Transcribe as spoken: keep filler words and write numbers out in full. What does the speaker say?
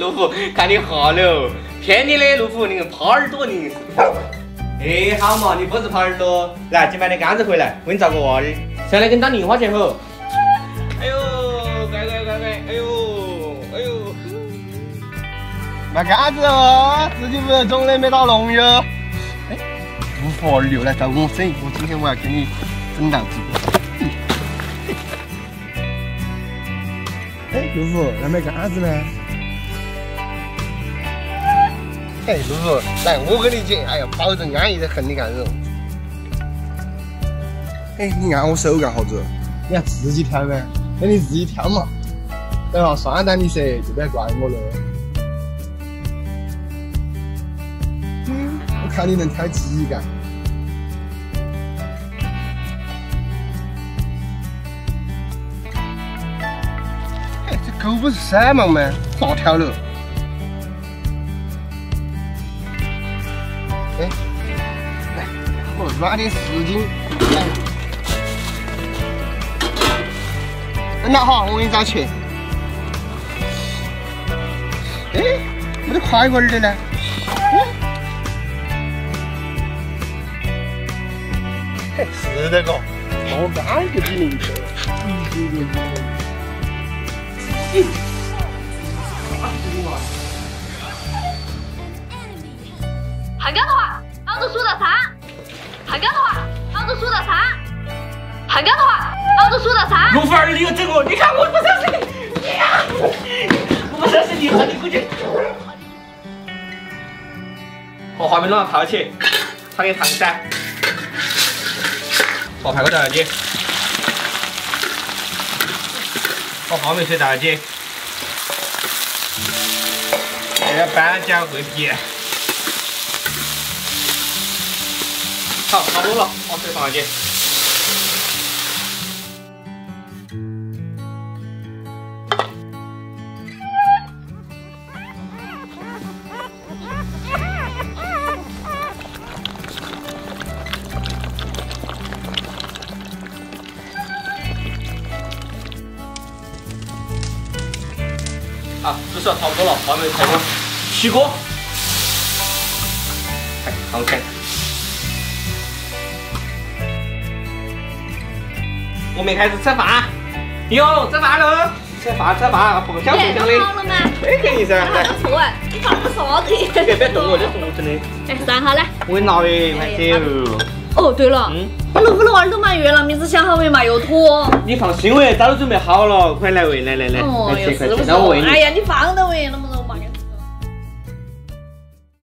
卢虎，看你好喽！骗你的卢虎，你个耙耳朵你！哎，好嘛，你不是耙耳朵，来，去买点柑子回来，我给你找个娃儿，上来给你当零花钱吼！哎呦，乖乖乖乖，哎呦，哎呦！买柑子哦，自己不种的没打农药。哎，卢虎二六来找我整，我今天我要给你整到底。 哎，卢虎，来买柑子呢？哎，卢虎，来，我跟你讲，哎呀，保证安逸得很，你看这种。哎，你按我手干啥子？你要自己挑呗，那你自己挑嘛。等下刷单的时候就不要怪我了。嗯，我看你能挑几个。 狗不是色盲吗？咋挑了？哎，来，我抓点时间。哎，那好，我给你找钱。哎，没得快活的呢。哎，是的哥，我刚就比你多。 喊干的话，帮着数到三；喊干的话，帮着数到三；喊干的话，帮着数到三。卢虎二六这个，你看我不收拾你，呀，我不收拾你，喊你过去。把画面弄上抛起，放点糖噻。把排骨倒下去。 把花梅水倒进，还要搬椒桂皮，好，差不多了，把水放进。啊，至少差不多了，还没开锅，起锅，哎，好看。我们开始吃饭，哟，吃饭喽，吃饭吃饭，红香红香的。好了吗？哎，肯定噻。来，错，你放个啥子？别别动我，这红着呢。哎，站好嘞。我拿的，快走。哦，对了，嗯，把卢虎的娃儿都满月了，名字想好没嘛？又土。你放心喂，早都准备好了，快来喂，来来来，来吃快吃，让我喂你。哎呀，你放到喂那么多。